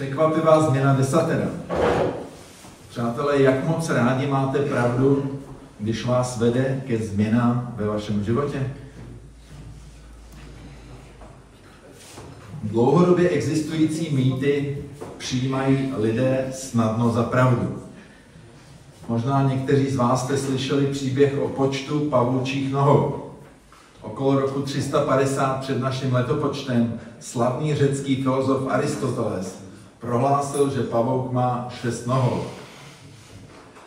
Překvapivá změna desatera. Přátelé, jak moc rádi máte pravdu, když vás vede ke změnám ve vašem životě? Dlouhodobě existující mýty přijímají lidé snadno za pravdu. Možná někteří z vás jste slyšeli příběh o počtu pavoučích nohou. Okolo roku 350 před naším letopočtem slavný řecký filozof Aristoteles prohlásil, že pavouk má 6 nohou.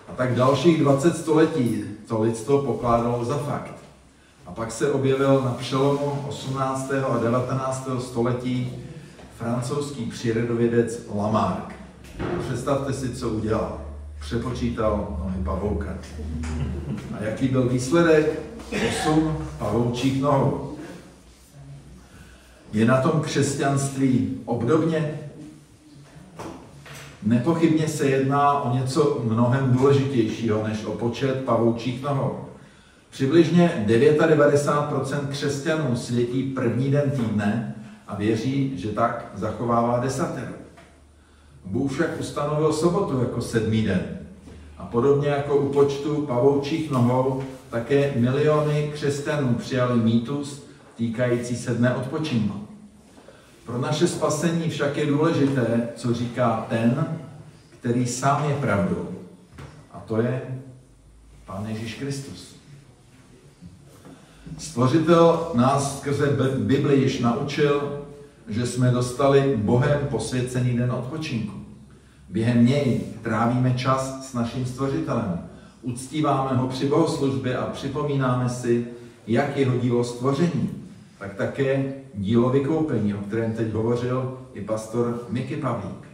A tak dalších 20 století to lidstvo pokládalo za fakt. A pak se objevil na přelomu 18. a 19. století francouzský přírodovědec Lamarck. Představte si, co udělal. Přepočítal nohy pavouka. A jaký byl výsledek? 8 pavoučích nohou. Je na tom křesťanství obdobně? Nepochybně se jedná o něco mnohem důležitějšího než o počet pavoučích nohou. Přibližně 99% křesťanů světí první den týdne a věří, že tak zachovává desateru. Bůh však ustanovil sobotu jako 7. den. A podobně jako u počtu pavoučích nohou, také miliony křesťanů přijali mýtus týkající se dne odpočinku. Pro naše spasení však je důležité, co říká ten, který sám je pravdou. A to je Pán Ježíš Kristus. Stvořitel nás skrze Bibli již naučil, že jsme dostali Bohem posvěcený den odpočinku. Během něj trávíme čas s naším Stvořitelem, uctíváme ho při bohoslužbě a připomínáme si, jak jeho dílo stvoření, tak také dílo vykoupení, o kterém teď hovořil i pastor Miky Pavlík.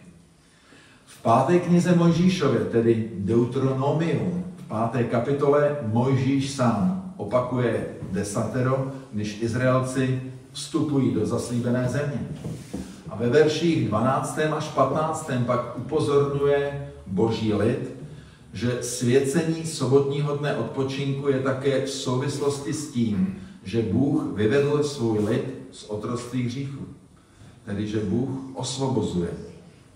V 5. knize Mojžíšově, tedy Deuteronomium, v 5. kapitole Mojžíš sám opakuje desatero, když Izraelci vstupují do zaslíbené země. A ve verších 12. až 15. pak upozorňuje Boží lid, že svěcení sobotního dne odpočinku je také v souvislosti s tím, že Bůh vyvedl svůj lid z otroctví hříchu. Tedy, že Bůh osvobozuje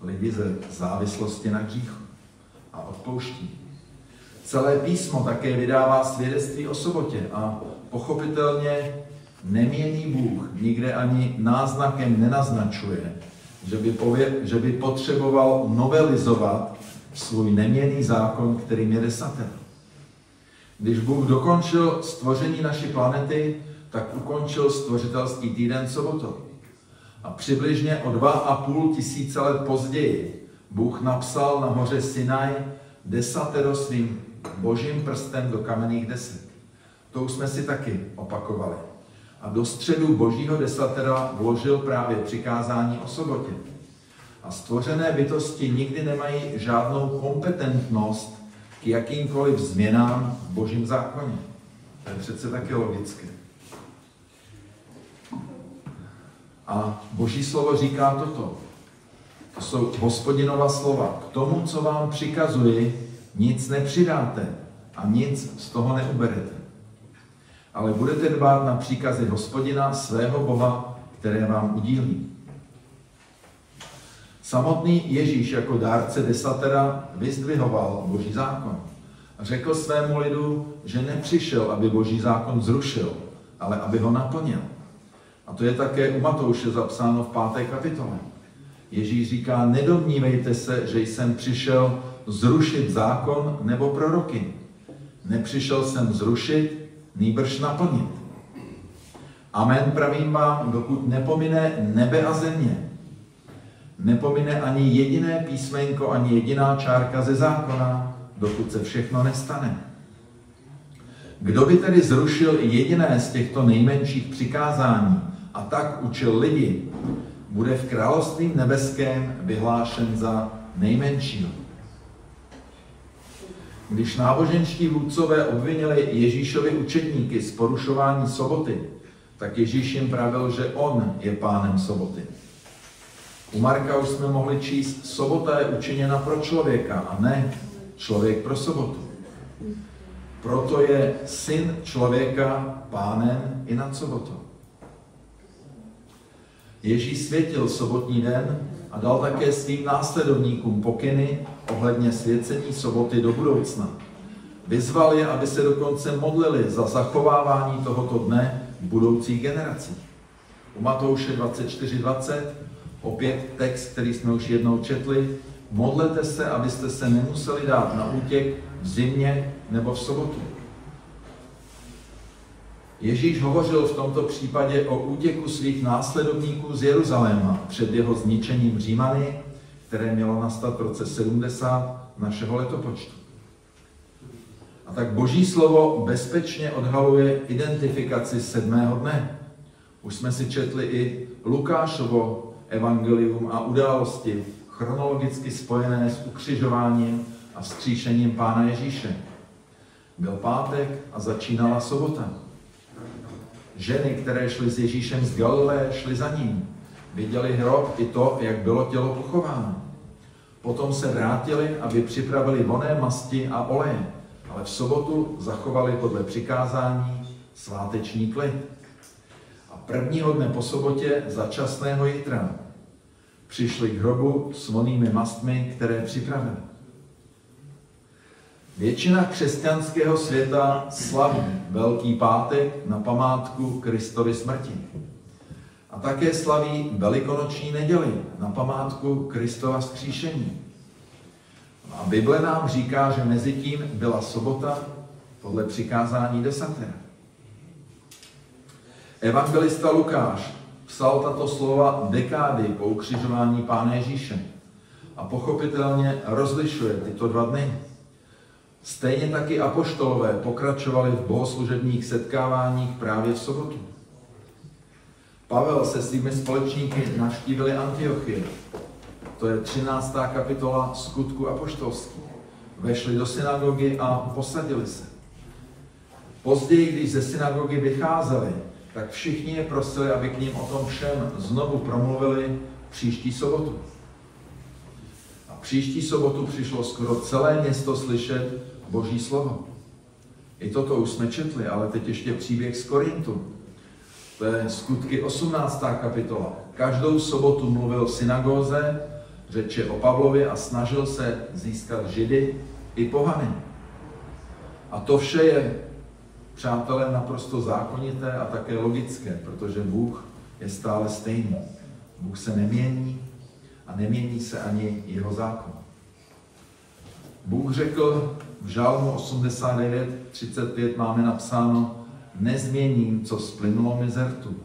lidi ze závislosti na hříchu a odpouští. Celé písmo také vydává svědectví o sobotě a pochopitelně nemění Bůh nikde ani náznakem nenaznačuje, že by potřeboval novelizovat svůj neměnný zákon, kterým je desater. Když Bůh dokončil stvoření naší planety, tak ukončil stvořitelský týden sobotou. A přibližně o 2500 let později Bůh napsal na hoře Sinaj desatero svým božím prstem do kamenných desek. To už jsme si taky opakovali. A do středu božího desatera vložil právě přikázání o sobotě. A stvořené bytosti nikdy nemají žádnou kompetentnost k jakýmkoliv změnám v božím zákoně. To je přece taky logické. A boží slovo říká toto. To jsou Hospodinova slova. K tomu, co vám přikazuji, nic nepřidáte a nic z toho neuberete. Ale budete dbát na příkazy Hospodina, svého Boha, které vám udílí. Samotný Ježíš jako dárce desatera vyzdvihoval boží zákon. Řekl svému lidu, že nepřišel, aby boží zákon zrušil, ale aby ho naplnil. A to je také u Matouše zapsáno v 5. kapitole. Ježíš říká, nedomnívejte se, že jsem přišel zrušit zákon nebo proroky. Nepřišel jsem zrušit, nýbrž naplnit. Amen pravím vám, dokud nepomine nebe a země, nepomine ani jediné písmenko, ani jediná čárka ze zákona, dokud se všechno nestane. Kdo by tedy zrušil jediné z těchto nejmenších přikázání a tak učil lidi, bude v království nebeském vyhlášen za nejmenšího. Když náboženští vůdcové obvinili Ježíšovi učedníky z porušování soboty, tak Ježíš jim pravil, že on je pánem soboty. U Marka už jsme mohli číst, sobota je učiněna pro člověka a ne člověk pro sobotu. Proto je syn člověka pánem i nad sobotou. Ježíš světil sobotní den a dal také svým následovníkům pokyny ohledně svěcení soboty do budoucna. Vyzval je, aby se dokonce modlili za zachovávání tohoto dne v budoucích generacích. U Matouše 24:20, opět text, který jsme už jednou četli, modlete se, abyste se nemuseli dát na útěk v zimě nebo v sobotu. Ježíš hovořil v tomto případě o útěku svých následovníků z Jeruzaléma před jeho zničením Římany, které mělo nastat v roce 70 našeho letopočtu. A tak Boží slovo bezpečně odhaluje identifikaci sedmého dne. Už jsme si četli i Lukášovo evangelium a události chronologicky spojené s ukřižováním a vzkříšením Pána Ježíše. Byl pátek a začínala sobota. Ženy, které šly s Ježíšem z Galileje, šly za ním. Viděli hrob i to, jak bylo tělo pochováno. Potom se vrátili, aby připravili vonné masti a oleje, ale v sobotu zachovali podle přikázání sváteční klid. A prvního dne po sobotě začasného jitra přišli k hrobu s vonnými mastmi, které připravili. Většina křesťanského světa slaví Velký pátek na památku Kristovy smrti. A také slaví Velikonoční neděli na památku Kristova vzkříšení. A Bible nám říká, že mezi tím byla sobota podle přikázání desatera. Evangelista Lukáš psal tato slova dekády po ukřižování Pána Ježíše a pochopitelně rozlišuje tyto dva dny. Stejně taky apoštolové pokračovali v bohoslužebních setkáváních právě v sobotu. Pavel se svými společníky navštívili Antiochii. To je 13. kapitola Skutků apoštolských. Vešli do synagogy a posadili se. Později, když ze synagogy vycházeli, tak všichni je prosili, aby k ním o tom všem znovu promluvili příští sobotu. A příští sobotu přišlo skoro celé město slyšet Boží slovo. I toto už jsme četli, ale teď ještě příběh z Korintu. To je Skutky 18. kapitola. Každou sobotu mluvil v synagóze, řeč je o Pavlovi, a snažil se získat Židy i pohany. A to vše je, přátelé, naprosto zákonité a také logické, protože Bůh je stále stejný. Bůh se nemění a nemění se ani jeho zákon. Bůh řekl v Žálmu 89:35 máme napsáno: nezměním, co splynulo mi ze rtu.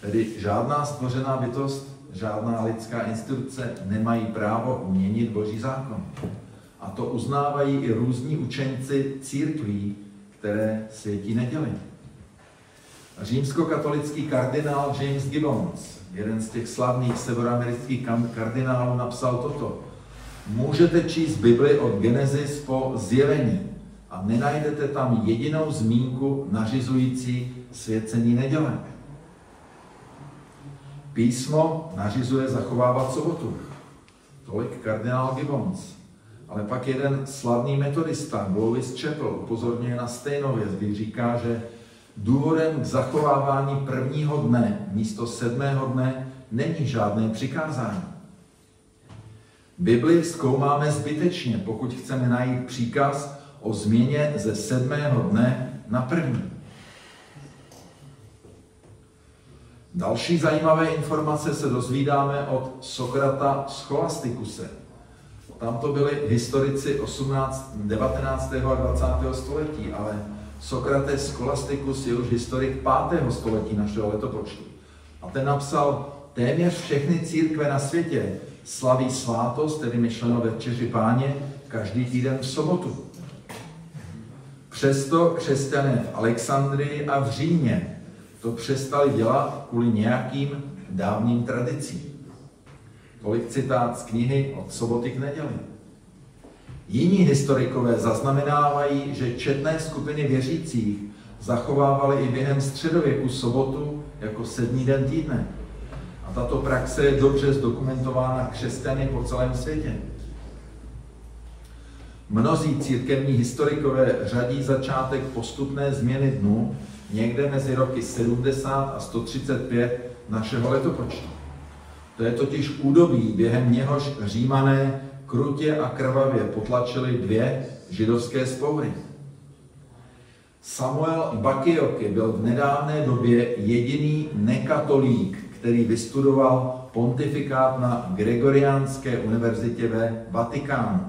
Tedy žádná stvořená bytost, žádná lidská instituce nemají právo měnit Boží zákon. A to uznávají i různí učenci církví, které světí neděli. Římskokatolický kardinál James Gibbons, jeden z těch slavných severoamerických kardinálů, napsal toto: můžete číst Bibli od Genesis po Zjevení a nenajdete tam jedinou zmínku nařizující svěcení neděle. Písmo nařizuje zachovávat sobotu. Tolik kardinál Gibbons. Ale pak jeden slavný metodista, Louis Chappell, upozorňuje na stejnou věc, když říká, že důvodem k zachovávání prvního dne místo sedmého dne není žádné přikázání. Bibli zkoumáme zbytečně, pokud chceme najít příkaz o změně ze sedmého dne na první. Další zajímavé informace se dozvídáme od Sokrata Scholastikuse. Tam to byli historici 19. a 20. století, ale Sokrates Scholastikus je už historik 5. století našeho letopočtu. A ten napsal: téměř všechny církve na světě slaví svátost, tedy myšleno večeři Páně, každý týden v sobotu. Přesto křesťané v Alexandrii a v Římě to přestali dělat kvůli nějakým dávným tradicím. Tolik citát z knihy Od soboty k neděli. Jiní historikové zaznamenávají, že četné skupiny věřících zachovávaly i během středověku sobotu jako sedmý den týdne. A tato praxe je dobře zdokumentována křesťany po celém světě. Mnozí církevní historikové řadí začátek postupné změny dnů někde mezi roky 70 a 135 našeho letopočtu. To je totiž údobí, během něhož Římané krutě a krvavě potlačili dvě židovské vzpoury. Samuel Bacchiocchi byl v nedávné době jediný nekatolík, který vystudoval pontifikát na Gregoriánské univerzitě ve Vatikánu.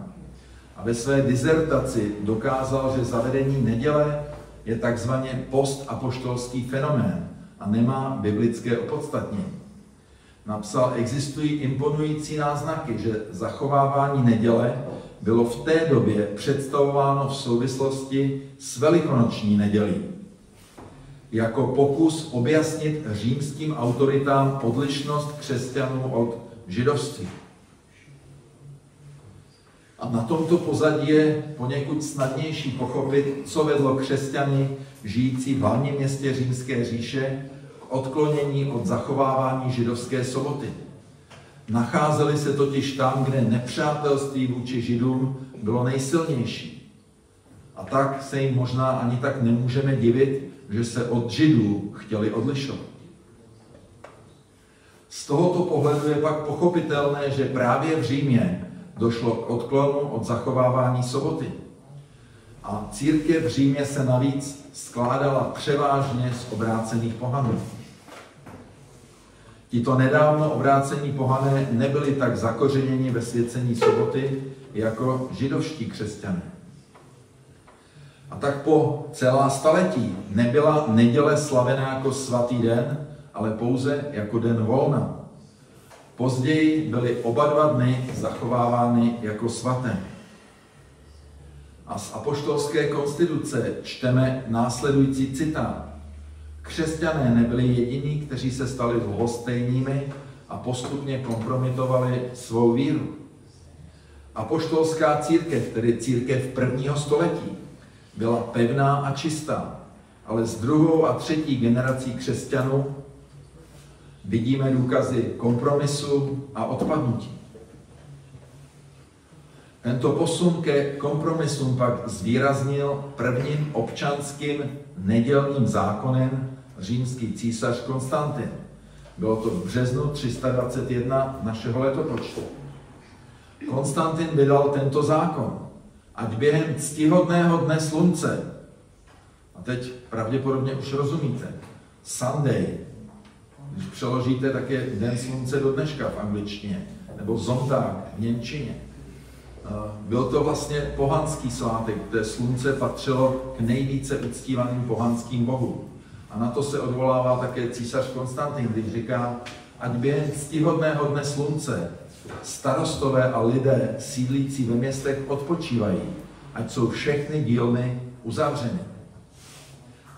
A ve své dizertaci dokázal, že zavedení neděle je takzvaně postapoštolský fenomén a nemá biblické opodstatnění. Napsal, existují imponující náznaky, že zachovávání neděle bylo v té době představováno v souvislosti s velikonoční nedělí. Jako pokus objasnit římským autoritám odlišnost křesťanů od židovství. A na tomto pozadí je poněkud snadnější pochopit, co vedlo křesťany žijící v hlavním městě Římské říše k odklonění od zachovávání židovské soboty. Nacházeli se totiž tam, kde nepřátelství vůči židům bylo nejsilnější. A tak se jim možná ani tak nemůžeme divit, že se od židů chtěli odlišovat. Z tohoto pohledu je pak pochopitelné, že právě v Římě došlo k odklonu od zachovávání soboty. A církev v Římě se navíc skládala převážně z obrácených pohanů. Tito nedávno obrácení pohané nebyli tak zakořeněni ve svěcení soboty jako židovští křesťané. A tak po celá staletí nebyla neděle slavená jako svatý den, ale pouze jako den volna. Později byly oba dva dny zachovávány jako svaté. A z apoštolské konstituce čteme následující citát. Křesťané nebyli jediní, kteří se stali lhostejnými a postupně kompromitovali svou víru. Apoštolská církev, tedy církev prvního století, byla pevná a čistá, ale s druhou a třetí generací křesťanů vidíme důkazy kompromisu a odpadnutí. Tento posun ke kompromisům pak zvýraznil prvním občanským nedělním zákonem římský císař Konstantin. Bylo to v březnu 321 našeho letopočtu. Konstantin vydal tento zákon, ať během ctihodného dne slunce, a teď pravděpodobně už rozumíte, Sunday, když přeložíte, tak je den slunce do dneška v angličtině, nebo Sonntag v němčině. Byl to vlastně pohanský svátek, kde slunce patřilo k nejvíce uctívaným pohanským bohům. A na to se odvolává také císař Konstantin, když říká, ať během ctihodného dne slunce starostové a lidé sídlící ve městech odpočívají, ať jsou všechny dílny uzavřeny.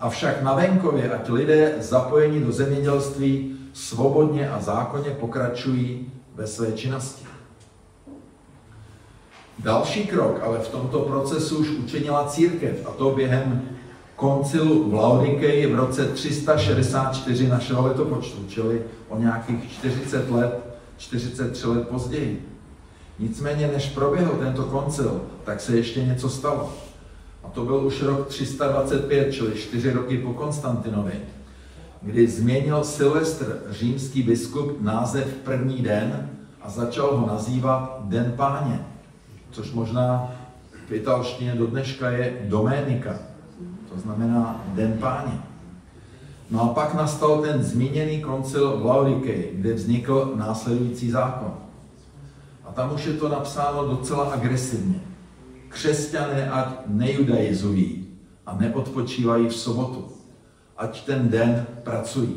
Avšak na venkově, ať lidé zapojení do zemědělství svobodně a zákonně pokračují ve své činnosti. Další krok ale v tomto procesu už učinila církev, a to během koncilu v Laodikeji v roce 364 našeho letopočtu, čili o nějakých 40 let, 43 let později. Nicméně, než proběhl tento koncil, tak se ještě něco stalo. A to byl už rok 325, čili 4 roky po Konstantinovi, kdy změnil Silvestr, římský biskup, název první den a začal ho nazývat Den Páně. Což možná v italštině do dneška je Doménika, to znamená Den Páně. No a pak nastal ten zmíněný koncil v Laodikeji, kde vznikl následující zákon. A tam už je to napsáno docela agresivně. Křesťané ať nejudaizují a neodpočívají v sobotu, ať ten den pracují.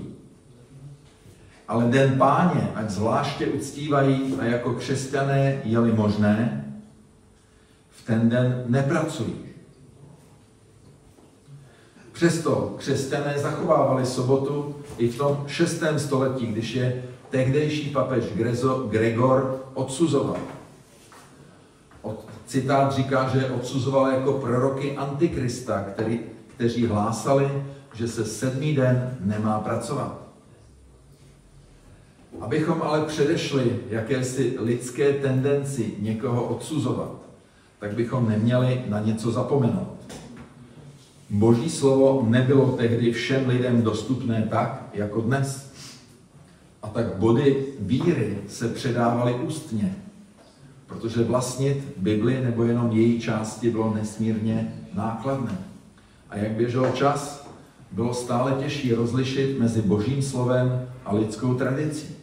Ale Den Páně ať zvláště uctívají a jako křesťané, je-li možné, v ten den nepracují. Přesto křesťané zachovávali sobotu i v tom 6. století, když je tehdejší papež Gregor odsuzoval. Citát říká, že je odsuzoval jako proroky Antikrista, kteří hlásali, že se 7. den nemá pracovat. Abychom ale předešli jakési lidské tendenci někoho odsuzovat, tak bychom neměli na něco zapomenout. Boží slovo nebylo tehdy všem lidem dostupné tak, jako dnes. A tak body víry se předávaly ústně, protože vlastnit Bibli nebo jenom její části bylo nesmírně nákladné. A jak běžel čas, bylo stále těžší rozlišit mezi božím slovem a lidskou tradicí.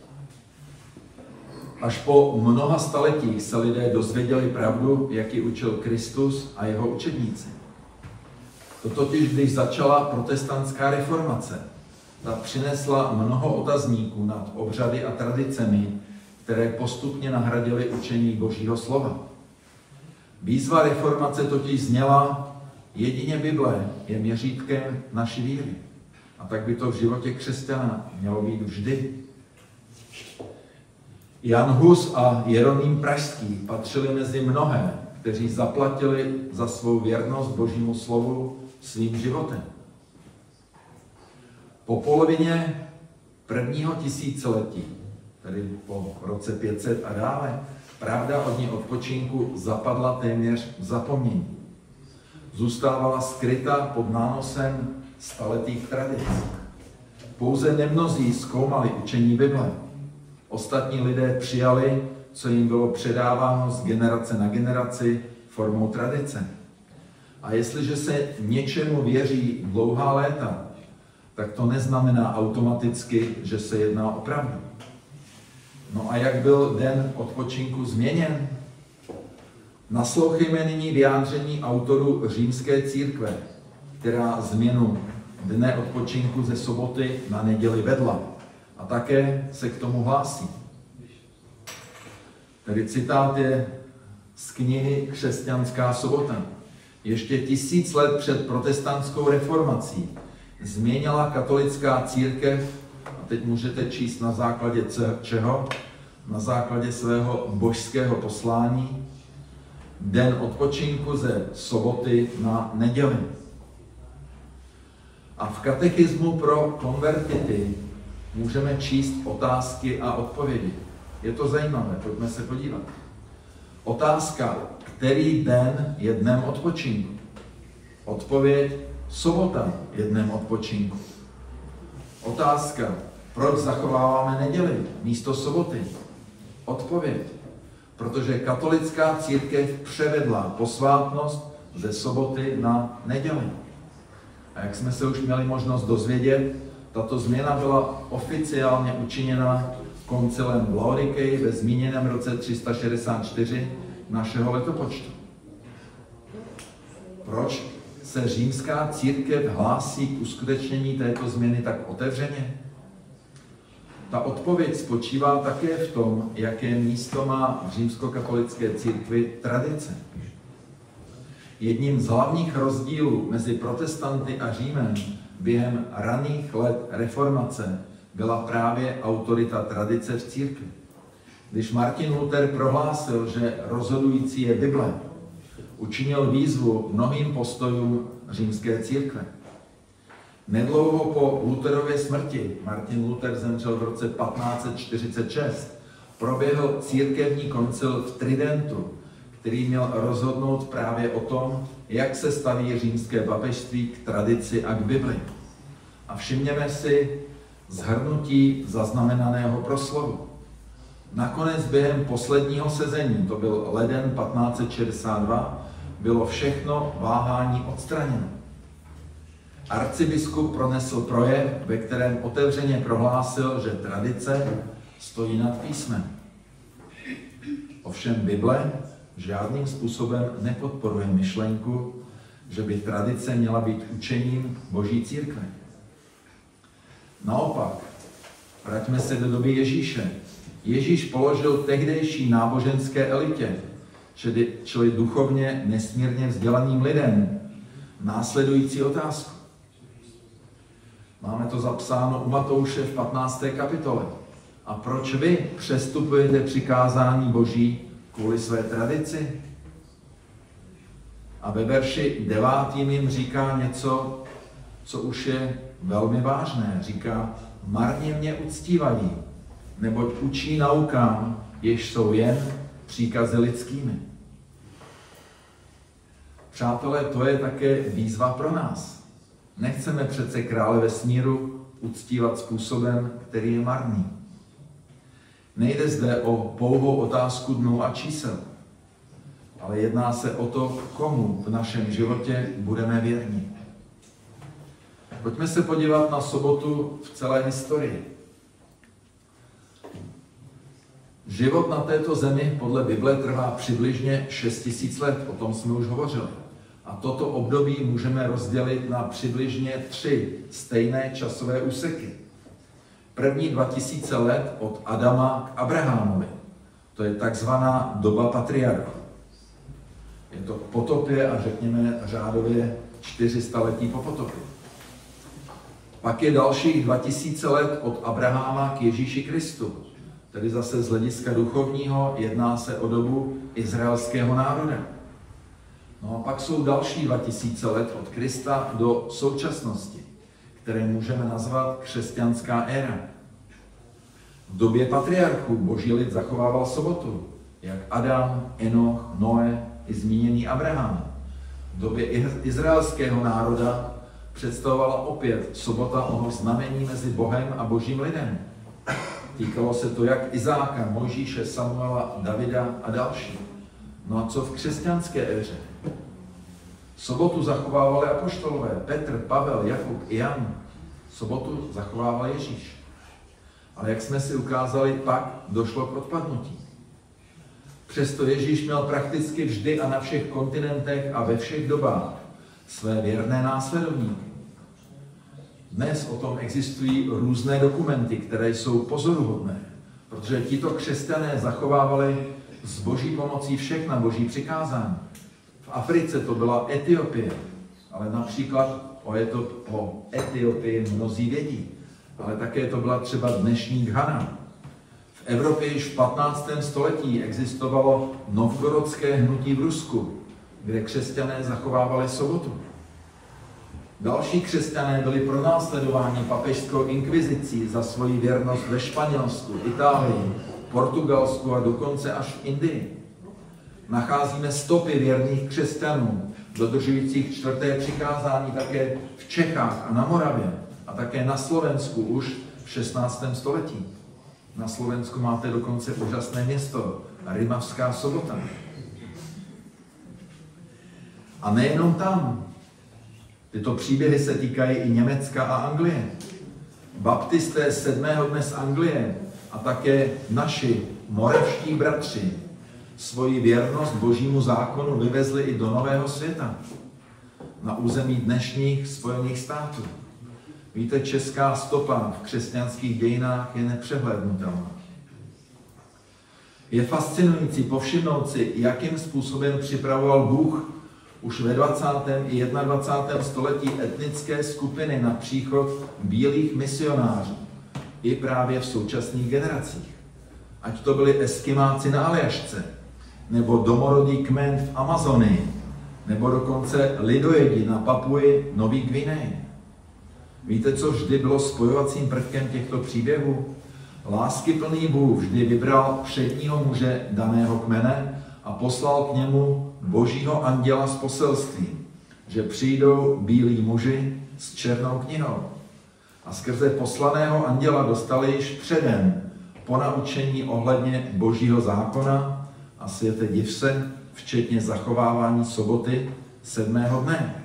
Až po mnoha staletích se lidé dozvěděli pravdu, jak ji učil Kristus a jeho učedníci. To totiž, když začala protestantská reformace, ta přinesla mnoho otazníků nad obřady a tradicemi, které postupně nahradily učení božího slova. Výzva reformace totiž zněla: jedině Bible je měřítkem naší víry. A tak by to v životě křesťana mělo být vždy. Jan Hus a Jeroním Pražský patřili mezi mnohé, kteří zaplatili za svou věrnost božímu slovu svým životem. Po polovině prvního tisíciletí, tedy po roce 500 a dále, pravda od ní odpočinku zapadla téměř v zapomnění. Zůstávala skryta pod nánosem staletých tradic. Pouze nemnozí zkoumali učení Bible. Ostatní lidé přijali, co jim bylo předáváno z generace na generaci formou tradice. A jestliže se něčemu věří dlouhá léta, tak to neznamená automaticky, že se jedná o pravdu. No a jak byl den odpočinku změněn? Naslouchejme nyní vyjádření autorů římské církve, která změnu dne odpočinku ze soboty na neděli vedla a také se k tomu hlásí. Tedy citát je z knihy Křesťanská sobota. Ještě 1000 let před protestantskou reformací změnila katolická církev, a teď můžete číst na základě čeho? Na základě svého božského poslání, den odpočinku ze soboty na neděli. A v katechismu pro konvertity můžeme číst otázky a odpovědi. Je to zajímavé, pojďme se podívat. Otázka: který den je dnem odpočinku? Odpověď: sobota je dnem odpočinku. Otázka: proč zachováváme neděli místo soboty? Odpověď: protože katolická církev převedla posvátnost ze soboty na neděli. A jak jsme se už měli možnost dozvědět, tato změna byla oficiálně učiněna koncilem v Laodikeji ve zmíněném roce 364 našeho letopočtu. Proč se římská církev hlásí k uskutečnění této změny tak otevřeně? Ta odpověď spočívá také v tom, jaké místo má v římskokatolické církvi tradice. Jedním z hlavních rozdílů mezi protestanty a Římem během raných let reformace byla právě autorita tradice v církvi. Když Martin Luther prohlásil, že rozhodující je Bible, učinil výzvu mnohým postojům římské církve. Nedlouho po Lutherově smrti, Martin Luther zemřel v roce 1546, proběhl církevní koncil v Tridentu, který měl rozhodnout právě o tom, jak se staví římské papežství k tradici a k Bibli. A všimněme si zhrnutí zaznamenaného proslovu. Nakonec během posledního sezení, to byl leden 1562, bylo všechno váhání odstraněno. Arcibiskup pronesl projev, ve kterém otevřeně prohlásil, že tradice stojí nad písmem. Ovšem Bible žádným způsobem nepodporuje myšlenku, že by tradice měla být učením boží církve. Naopak, vraťme se do doby Ježíše. Ježíš položil tehdejší náboženské elitě, čili duchovně nesmírně vzdělaným lidem, následující otázku. Máme to zapsáno u Matouše v 15. kapitole. A proč vy přestupujete přikázání boží kvůli své tradici? A ve verši 9. jim říká něco, co už je velmi vážné. Říká: marně mě uctívají, neboť učí naukám, jež jsou jen příkazy lidskými. Přátelé, to je také výzva pro nás. Nechceme přece krále vesmíru uctívat způsobem, který je marný. Nejde zde o pouhou otázku dnů a čísel, ale jedná se o to, komu v našem životě budeme věrní. Pojďme se podívat na sobotu v celé historii. Život na této zemi podle Bible trvá přibližně 6 000 let, o tom jsme už hovořili. A toto období můžeme rozdělit na přibližně 3 stejné časové úseky. První 2000 let od Adama k Abrahamovi. To je takzvaná doba patriarchů. Je to k potopě a řekněme řádově 400 letí po potopě. Pak je dalších 2000 let od Abraháma k Ježíši Kristu. Tedy zase z hlediska duchovního jedná se o dobu izraelského národa. No a pak jsou další 2000 let od Krista do současnosti, které můžeme nazvat křesťanská éra. V době patriarchů boží lid zachovával sobotu, jak Adam, Enoch, Noé i zmíněný Abraham. V době izraelského národa představovala opět sobota o znamení mezi Bohem a božím lidem. Týkalo se to jak Izáka, Mojžíše, Samuela, Davida a další. No a co v křesťanské éře? Sobotu zachovávali apoštolové Petr, Pavel, Jakub i Jan. Sobotu zachovával Ježíš. Ale jak jsme si ukázali, pak došlo k odpadnutí. Přesto Ježíš měl prakticky vždy a na všech kontinentech a ve všech dobách své věrné následovníky. Dnes o tom existují různé dokumenty, které jsou pozoruhodné, protože tito křesťané zachovávali s boží pomocí všechna boží přikázání. V Africe to byla Etiopie, ale například o Etiopii mnozí vědí, ale také to byla třeba dnešní Ghana. V Evropě již v 15. století existovalo novgorodské hnutí v Rusku, kde křesťané zachovávali sobotu. Další křesťané byli pronásledováni papežskou inkvizicí za svoji věrnost ve Španělsku, Itálii, Portugalsku a dokonce až v Indii. Nacházíme stopy věrných křesťanů, dodržujících 4. přikázání také v Čechách a na Moravě a také na Slovensku už v 16. století. Na Slovensku máte dokonce úžasné město, Rimavská sobota. A nejenom tam. Tyto příběhy se týkají i Německa a Anglie. Baptisté 7. dne z Anglie a také naši moravští bratři svoji věrnost božímu zákonu vyvezli i do nového světa, na území dnešních Spojených států. Víte, česká stopa v křesťanských dějinách je nepřehlédnutelná. Je fascinující povšimnout si, jakým způsobem připravoval Bůh už ve 20. i 21. století etnické skupiny na příchod bílých misionářů i právě v současných generacích. Ať to byli eskimáci na Aljašce, nebo domorodý kmen v Amazonii, nebo dokonce lidojedi na Papuji Nový Gvineji. Víte, co vždy bylo spojovacím prvkem těchto příběhů? Láskyplný Bůh vždy vybral předního muže daného kmene a poslal k němu božího anděla s poselstvím, že přijdou bílí muži s černou knihou. A skrze poslaného anděla dostali již předem ponaučení ohledně božího zákona a světe div se, včetně zachovávání soboty 7. dne.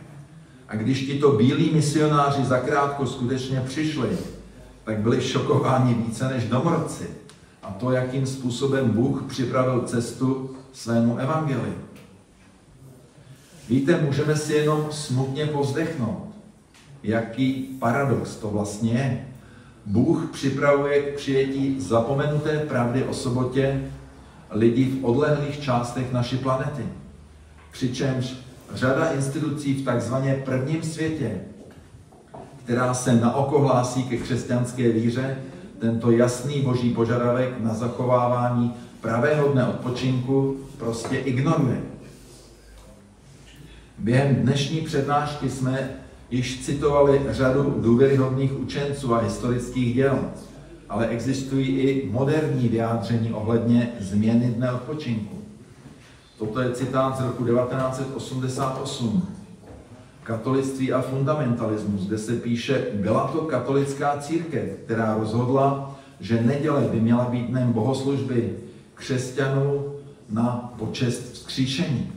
A když tito bílí misionáři zakrátko skutečně přišli, tak byli šokováni více než domorodci. A to, jakým způsobem Bůh připravil cestu svému evangeliu. Víte, můžeme si jenom smutně povzdechnout, jaký paradox to vlastně je. Bůh připravuje k přijetí zapomenuté pravdy o sobotě lidí v odlehlých částech naší planety. Přičemž řada institucí v takzvaně prvním světě, která se naoko hlásí ke křesťanské víře, tento jasný boží požadavek na zachovávání pravého dne odpočinku prostě ignoruje. Během dnešní přednášky jsme již citovali řadu důvěryhodných učenců a historických děl, ale existují i moderní vyjádření ohledně změny dne odpočinku. Toto je citát z roku 1988. Katolictví a fundamentalismus, kde se píše, byla to katolická církev, která rozhodla, že neděle by měla být dnem bohoslužby křesťanů na počest vzkříšení.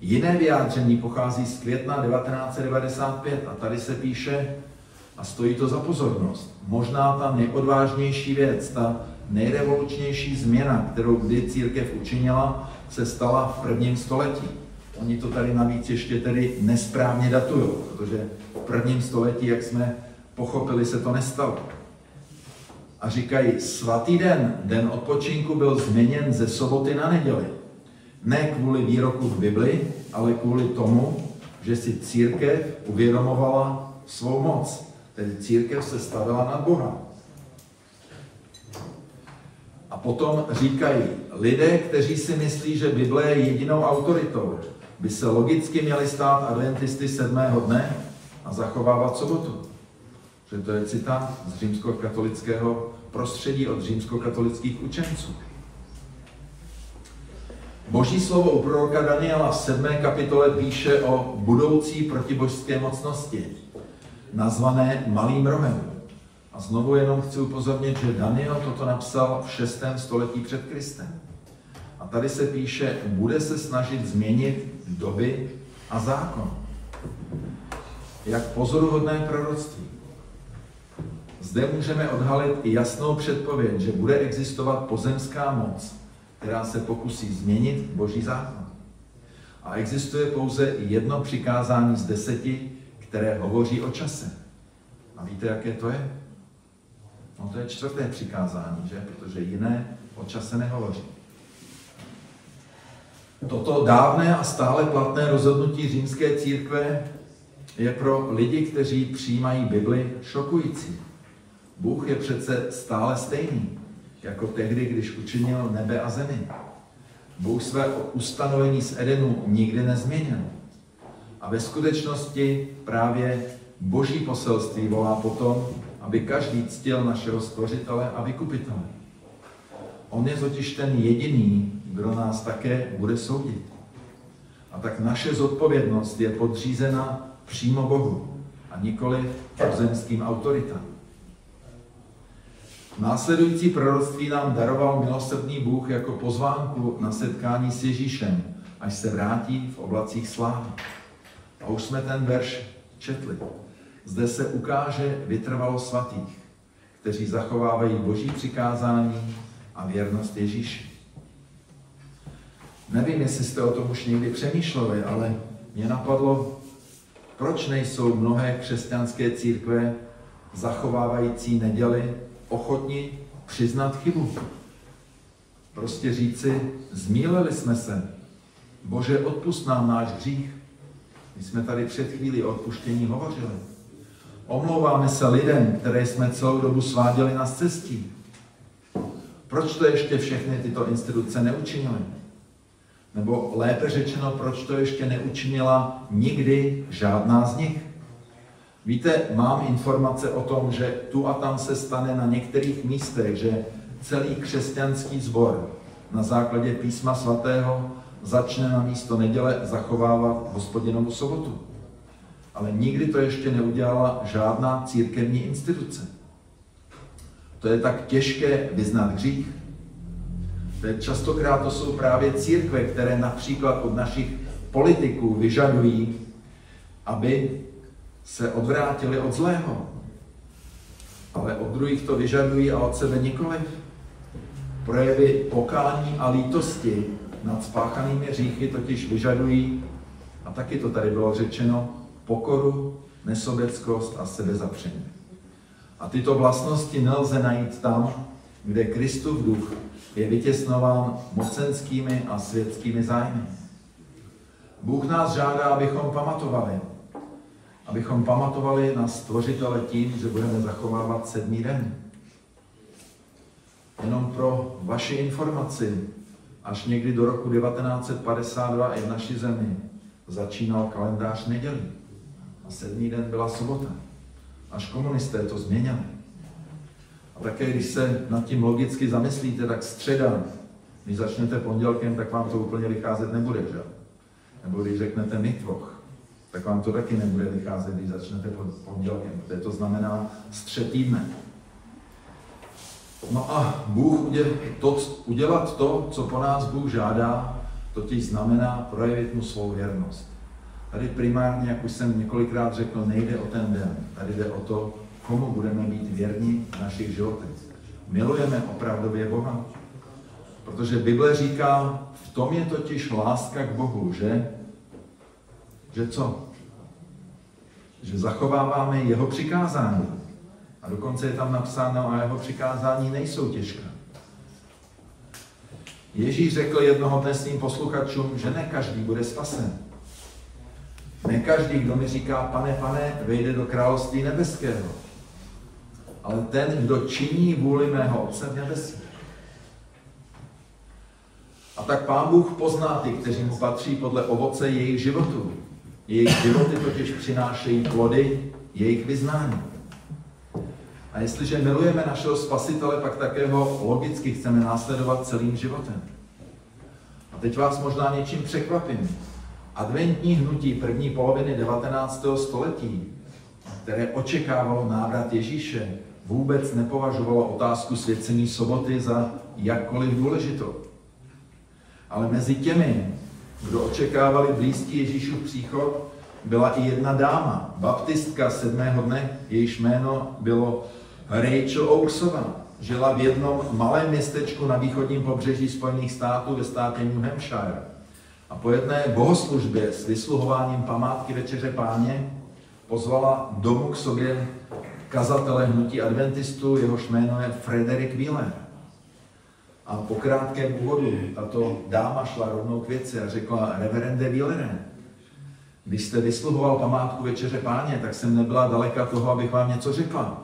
Jiné vyjádření pochází z května 1995 a tady se píše, a stojí to za pozornost, možná ta nejodvážnější věc, ta nejrevolučnější změna, kterou kdy církev učinila, se stala v prvním století. Oni to tady navíc ještě tedy nesprávně datují, protože v prvním století, jak jsme pochopili, se to nestalo. A říkají, svatý den, den odpočinku, byl změněn ze soboty na neděli. Ne kvůli výroku v Bibli, ale kvůli tomu, že si církev uvědomovala svou moc. Tedy církev se stavila nad Boha. A potom říkají, lidé, kteří si myslí, že Bible je jedinou autoritou, by se logicky měli stát adventisty 7. dne a zachovávat sobotu. Že to je citát z římskokatolického prostředí od římskokatolických učenců. Boží slovo u proroka Daniela v 7. kapitole píše o budoucí protibožské mocnosti, nazvané Malým Rohem. A znovu jenom chci upozornit, že Daniel toto napsal v 6. století před Kristem. A tady se píše, bude se snažit změnit doby a zákon. Jak pozoruhodné proroctví. Zde můžeme odhalit i jasnou předpověď, že bude existovat pozemská moc, která se pokusí změnit Boží zákon. A existuje pouze jedno přikázání z 10, které hovoří o čase. A víte, jaké to je? No to je 4. přikázání, že? Protože jiné o čase nehovoří. Toto dávné a stále platné rozhodnutí římské církve je pro lidi, kteří přijímají Bibli, šokující. Bůh je přece stále stejný, jako tehdy, když učinil nebe a zemi. Bůh své ustanovení z Edenu nikdy nezměnil. A ve skutečnosti právě Boží poselství volá potom, aby každý ctil našeho Stvořitele a Vykupitele. On je totiž ten jediný, kdo nás také bude soudit. A tak naše zodpovědnost je podřízena přímo Bohu a nikoli pozemským autoritám. Následující proroctví nám daroval milosrdný Bůh jako pozvánku na setkání s Ježíšem, až se vrátí v oblacích slávy. A už jsme ten verš četli. Zde se ukáže vytrvalost svatých, kteří zachovávají Boží přikázání a věrnost Ježíši. Nevím, jestli jste o tom už někdy přemýšleli, ale mě napadlo, proč nejsou mnohé křesťanské církve zachovávající neděli ochotni přiznat chybu. Prostě říci, zmýlili jsme se. Bože, odpusť nám náš hřích. My jsme tady před chvílí o odpuštění hovořili. Omlouváme se lidem, které jsme celou dobu sváděli na cestí. Proč to ještě všechny tyto instituce neučinily? Nebo lépe řečeno, proč to ještě neučinila nikdy žádná z nich? Víte, mám informace o tom, že tu a tam se stane na některých místech, že celý křesťanský sbor na základě písma svatého začne na místo neděle zachovávat Hospodinovu sobotu. Ale nikdy to ještě neudělala žádná církevní instituce. To je tak těžké vyznat hřích. Častokrát to jsou právě církve, které například od našich politiků vyžadují, aby se odvrátili od zlého. Ale od druhých to vyžadují a od sebe nikoliv. Projevy pokání a lítosti nad spáchanými hříchy totiž vyžadují, a taky to tady bylo řečeno, pokoru, nesobeckost a sebezapření. A tyto vlastnosti nelze najít tam, kde Kristův duch je vytěsnován mocenskými a světskými zájmy. Bůh nás žádá, abychom pamatovali na Stvořitele tím, že budeme zachovávat 7. den. Jenom pro vaši informaci, až někdy do roku 1952 i v naší zemi začínal kalendář nedělí. A 7. den byla sobota. Až komunisté to změnili. A také, když se nad tím logicky zamyslíte, tak středa, když začnete pondělkem, tak vám to úplně vycházet nebude, že? Nebo když řeknete mittwoch, tak vám to taky nebude vycházet, když začnete pondělkem, protože to znamená střed týdne. No a Bůh udělat to, co po nás Bůh žádá, totiž znamená projevit mu svou věrnost. Tady primárně, jak už jsem několikrát řekl, nejde o ten den. Tady jde o to, komu budeme být věrní v našich životech. Milujeme opravdově Boha. Protože Bible říká, v tom je totiž láska k Bohu, že? Že co? Že zachováváme jeho přikázání. A dokonce je tam napsáno, a jeho přikázání nejsou těžká. Ježíš řekl jednoho dne svým posluchačům, že ne každý bude spasen. Ne každý, kdo mi říká, pane, pane, vejde do království nebeského. Ale ten, kdo činí vůli mého Otce v nebesích. A tak Pán Bůh pozná ty, kteří mu patří podle ovoce jejich životů. Jejich životy totiž přinášejí plody jejich vyznání. A jestliže milujeme našeho Spasitele, pak také ho logicky chceme následovat celým životem. A teď vás možná něčím překvapím. Adventní hnutí první poloviny 19. století, které očekávalo návrat Ježíše, vůbec nepovažovalo otázku svěcení soboty za jakkoliv důležitou. Ale mezi těmi, kdo očekávali blízký Ježíšův příchod, byla i jedna dáma, baptistka 7. dne, jejíž jméno bylo Rachel Owensová. Žila v jednom malém městečku na východním pobřeží Spojených států ve státě New Hampshire. A po jedné bohoslužbě s vysluhováním památky Večeře Páně pozvala domů k sobě kazatele hnutí adventistů, jehož jméno je Frederick Wheeler. A po krátkém úvodu tato dáma šla rovnou k věci a řekla, reverende Wheelere, když jste vysluhoval památku Večeře Páně, tak jsem nebyla daleka toho, abych vám něco řekla.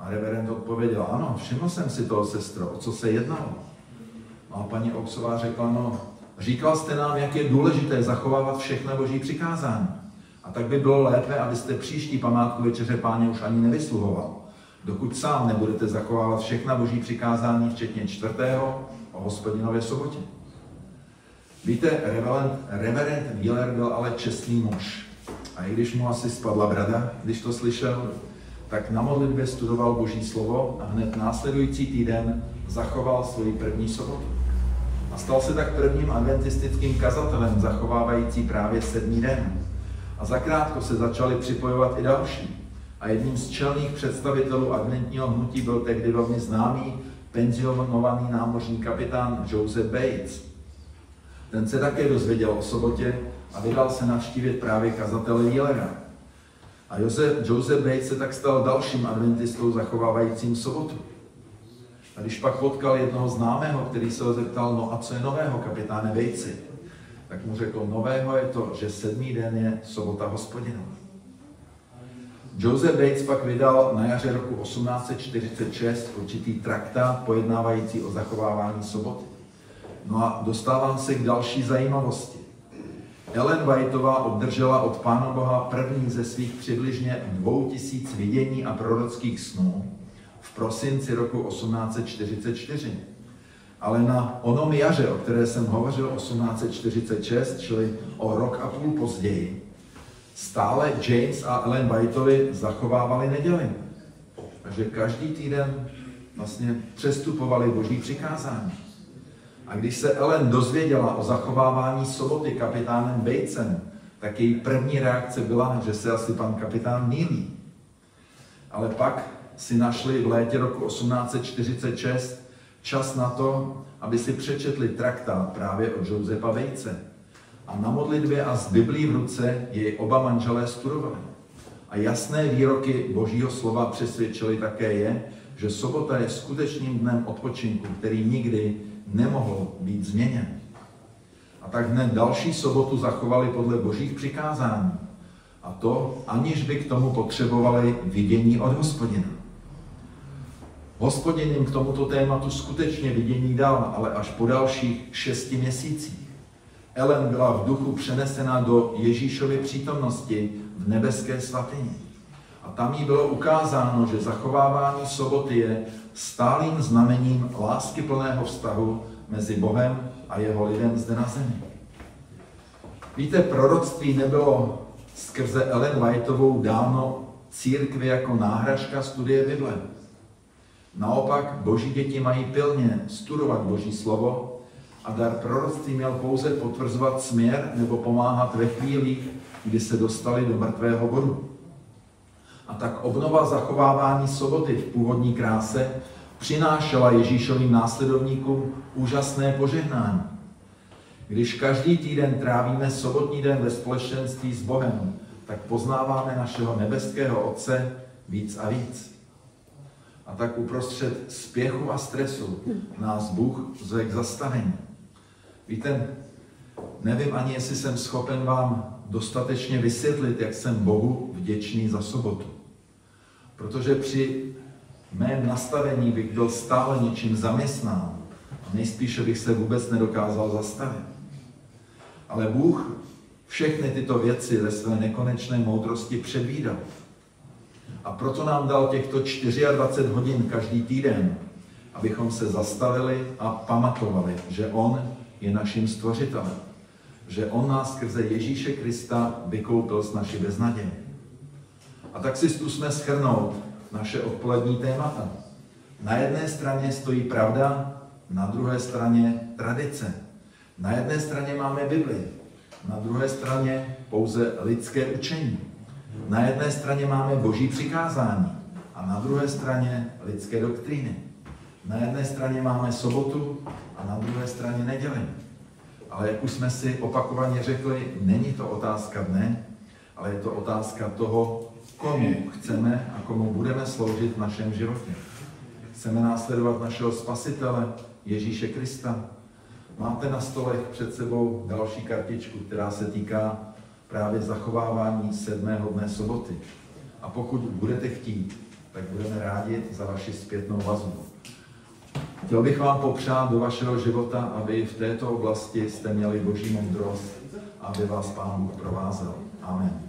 A reverend odpověděl, ano, všiml jsem si toho, sestro, o co se jednalo. A paní Owensová řekla, no, říkal jste nám, jak je důležité zachovávat všechna boží přikázání. A tak by bylo lépe, abyste příští památku Večeře Páně už ani nevysluhoval. Dokud sám nebudete zachovávat všechna boží přikázání, včetně 4. o Hospodinově sobotě. Víte, reverend Wheeler byl ale čestný muž. A i když mu asi spadla brada, když to slyšel, tak na modlitbě studoval boží slovo a hned následující týden zachoval svoji první sobotu. A stal se tak prvním adventistickým kazatelem, zachovávající právě 7. den. A zakrátko se začali připojovat i další. A jedním z čelných představitelů adventního hnutí byl tehdy velmi známý penzionovaný námořní kapitán Joseph Bates. Ten se také dozvěděl o sobotě a vydal se navštívit právě kazatele Wheelera. A Joseph Bates se tak stal dalším adventistou zachovávajícím sobotu. A když pak potkal jednoho známého, který se ho zeptal, no a co je nového, kapitáne Batesi, tak mu řekl, nového je to, že 7. den je sobota Hospodinova. Joseph Bates pak vydal na jaře roku 1846 určitý traktát pojednávající o zachovávání soboty. No a dostávám se k další zajímavosti. Ellen Whiteová obdržela od Pána Boha první ze svých přibližně 2000 vidění a prorockých snů v prosinci roku 1844. Ale na onom jaře, o které jsem hovořil, 1846, čili o rok a půl později, stále James a Ellen Whiteovi zachovávali neděli. Takže každý týden vlastně přestupovali boží přikázání. A když se Ellen dozvěděla o zachovávání soboty kapitánem Batesem, tak její první reakce byla, že se asi pan kapitán mýlí. Ale pak si našli v létě roku 1846 čas na to, aby si přečetli traktát právě od Josefa Batese. A na modlitbě a s Biblí v ruce jej oba manželé studovali. A jasné výroky Božího slova přesvědčily také je, že sobota je skutečným dnem odpočinku, který nikdy nemohl být změněn. A tak hned další sobotu zachovali podle Božích přikázání. A to, aniž by k tomu potřebovali vidění od Hospodina. Hospodin jim k tomuto tématu skutečně vidění dal, ale až po dalších 6 měsících. Ellen byla v duchu přenesena do Ježíšovy přítomnosti v nebeské svatyni. A tam jí bylo ukázáno, že zachovávání soboty je stálým znamením láskyplného vztahu mezi Bohem a jeho lidem zde na zemi. Víte, proroctví nebylo skrze Ellen Whiteovou dáno církvi jako náhražka studie Bible. Naopak boží děti mají pilně studovat boží slovo a dar proroctví měl pouze potvrzovat směr nebo pomáhat ve chvílích, kdy se dostali do mrtvého bodu. A tak obnova zachovávání soboty v původní kráse přinášela Ježíšovým následovníkům úžasné požehnání. Když každý týden trávíme sobotní den ve společenství s Bohem, tak poznáváme našeho nebeského Otce víc a víc. A tak uprostřed spěchu a stresu nás Bůh zve k zastavení. Víte, nevím ani, jestli jsem schopen vám dostatečně vysvětlit, jak jsem Bohu vděčný za sobotu. Protože při mém nastavení bych byl stále něčím zaměstnán a nejspíše bych se vůbec nedokázal zastavit. Ale Bůh všechny tyto věci ve své nekonečné moudrosti předvídal. A proto nám dal těchto 24 hodin každý týden, abychom se zastavili a pamatovali, že On je naším stvořitelem, že On nás skrze Ježíše Krista vykoupil z naší beznaděje. A tak si zkusme shrnout naše odpolední témata. Na jedné straně stojí pravda, na druhé straně tradice. Na jedné straně máme Bibli, na druhé straně pouze lidské učení. Na jedné straně máme boží přikázání a na druhé straně lidské doktríny. Na jedné straně máme sobotu a na druhé straně neděli. Ale jak už jsme si opakovaně řekli, není to otázka dne, ale je to otázka toho, komu chceme a komu budeme sloužit v našem životě. Chceme následovat našeho Spasitele Ježíše Krista. Máte na stolech před sebou další kartičku, která se týká právě zachovávání 7. dne soboty. A pokud budete chtít, tak budeme rádi za vaši zpětnou vazbu. Chtěl bych vám popřát do vašeho života, aby v této oblasti jste měli boží moudrost, aby vás Pán Bůh provázel. Amen.